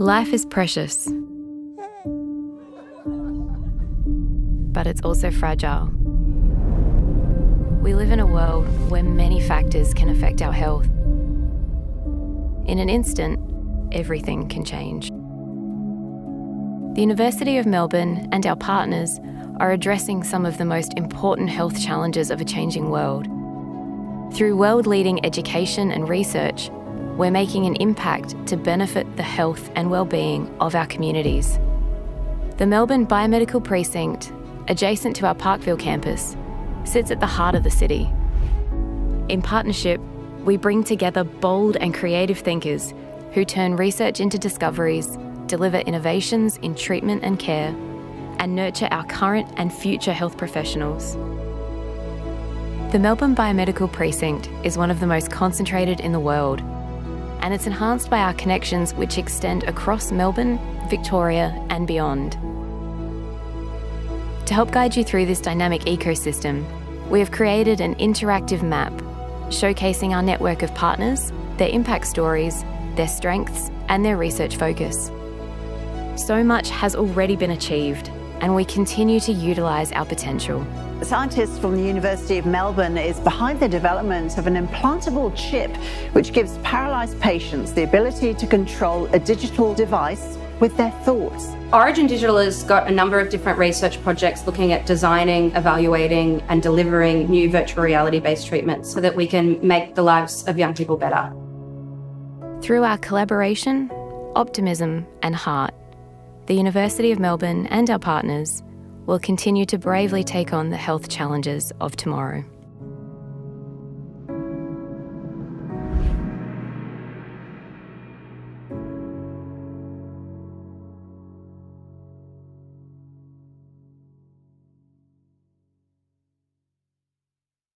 Life is precious, but it's also fragile. We live in a world where many factors can affect our health. In an instant, everything can change. The University of Melbourne and our partners are addressing some of the most important health challenges of a changing world. Through world-leading education and research, we're making an impact to benefit the health and well-being of our communities. The Melbourne Biomedical Precinct, adjacent to our Parkville campus, sits at the heart of the city. In partnership, we bring together bold and creative thinkers who turn research into discoveries, deliver innovations in treatment and care, and nurture our current and future health professionals. The Melbourne Biomedical Precinct is one of the most concentrated in the world, and it's enhanced by our connections which extend across Melbourne, Victoria and beyond. To help guide you through this dynamic ecosystem, we have created an interactive map showcasing our network of partners, their impact stories, their strengths and their research focus. So much has already been achieved, and we continue to utilise our potential. Scientists from the University of Melbourne is behind the development of an implantable chip which gives paralysed patients the ability to control a digital device with their thoughts. Origin Digital has got a number of different research projects looking at designing, evaluating and delivering new virtual reality-based treatments so that we can make the lives of young people better. Through our collaboration, optimism and heart, the University of Melbourne and our partners will continue to bravely take on the health challenges of tomorrow.